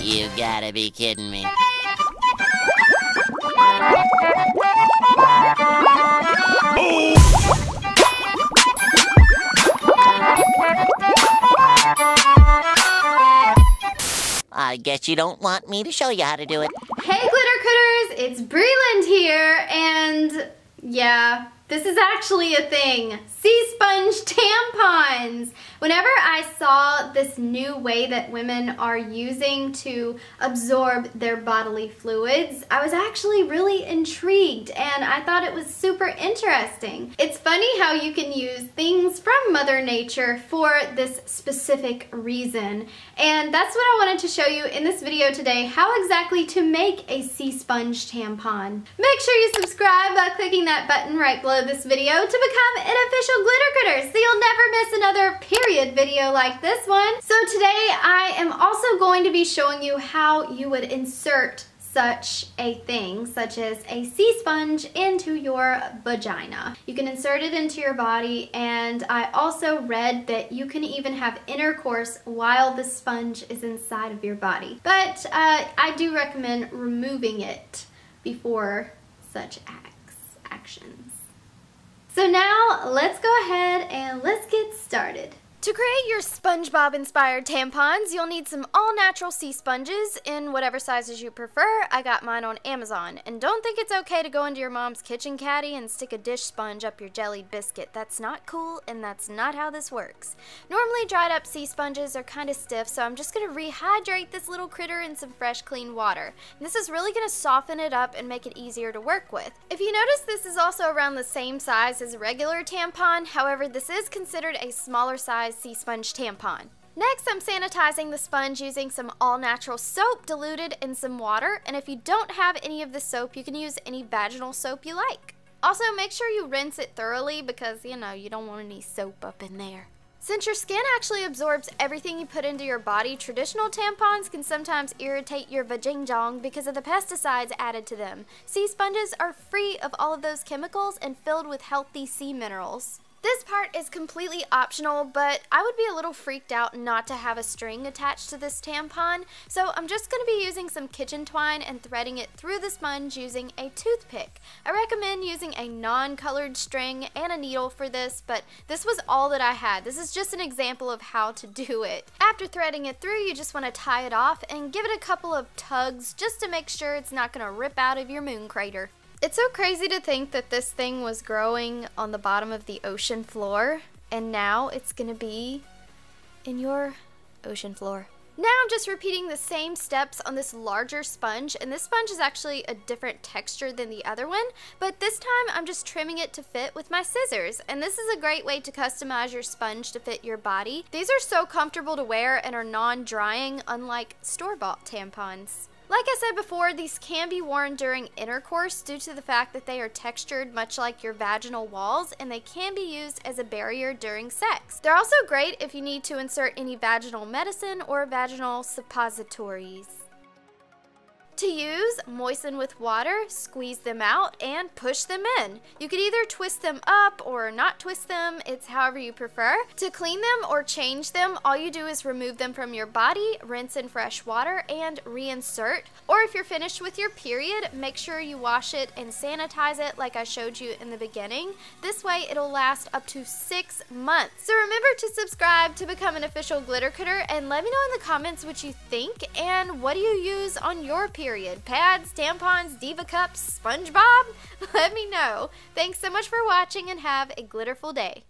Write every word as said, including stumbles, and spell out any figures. You gotta be kidding me. Oh! I guess you don't want me to show you how to do it. Hey, Glitter Critters! It's Breland here, and yeah, this is actually a thing. Sea sponge tampons! Whenever I saw this new way that women are using to absorb their bodily fluids, I was actually really intrigued and I thought it was super interesting. It's funny how you can use things from Mother Nature for this specific reason. And that's what I wanted to show you in this video today, how exactly to make a sea sponge tampon. Make sure you subscribe by clicking that button right below this video to become an official Glitter Critter so you'll never miss another period video like this one. So today I am also going to be showing you how you would insert such a thing, such as a sea sponge, into your vagina. You can insert it into your body, and I also read that you can even have intercourse while the sponge is inside of your body. But uh, I do recommend removing it before such acts, actions. So now, let's go ahead and let's get started. To create your SpongeBob-inspired tampons, you'll need some all-natural sea sponges in whatever sizes you prefer. I got mine on Amazon. And don't think it's okay to go into your mom's kitchen caddy and stick a dish sponge up your jellied biscuit. That's not cool, and that's not how this works. Normally, dried-up sea sponges are kind of stiff, so I'm just going to rehydrate this little critter in some fresh, clean water. And this is really going to soften it up and make it easier to work with. If you notice, this is also around the same size as a regular tampon. However, this is considered a smaller size sea sponge tampon. Next, I'm sanitizing the sponge using some all-natural soap diluted in some water, and if you don't have any of this soap, you can use any vaginal soap you like. Also, make sure you rinse it thoroughly because, you know, you don't want any soap up in there. Since your skin actually absorbs everything you put into your body, traditional tampons can sometimes irritate your vajingjong because of the pesticides added to them. Sea sponges are free of all of those chemicals and filled with healthy sea minerals. This part is completely optional, but I would be a little freaked out not to have a string attached to this tampon, so I'm just going to be using some kitchen twine and threading it through the sponge using a toothpick. I recommend using a non-colored string and a needle for this, but this was all that I had. This is just an example of how to do it. After threading it through, you just want to tie it off and give it a couple of tugs just to make sure it's not going to rip out of your moon crater. It's so crazy to think that this thing was growing on the bottom of the ocean floor, and now it's gonna be in your ocean floor. Now I'm just repeating the same steps on this larger sponge, and this sponge is actually a different texture than the other one, but this time I'm just trimming it to fit with my scissors, and this is a great way to customize your sponge to fit your body. These are so comfortable to wear and are non-drying, unlike store-bought tampons. Like I said before, these can be worn during intercourse due to the fact that they are textured much like your vaginal walls, and they can be used as a barrier during sex. They're also great if you need to insert any vaginal medicine or vaginal suppositories. To use, moisten with water, squeeze them out, and push them in. You could either twist them up or not twist them, it's however you prefer. To clean them or change them, all you do is remove them from your body, rinse in fresh water, and reinsert. Or if you're finished with your period, make sure you wash it and sanitize it like I showed you in the beginning. This way it'll last up to six months. So remember to subscribe to become an official Glitter Critter, and let me know in the comments what you think and what do you use on your period. Period. Pads, tampons, Diva Cups, SpongeBob? Let me know. Thanks so much for watching and have a glitterful day.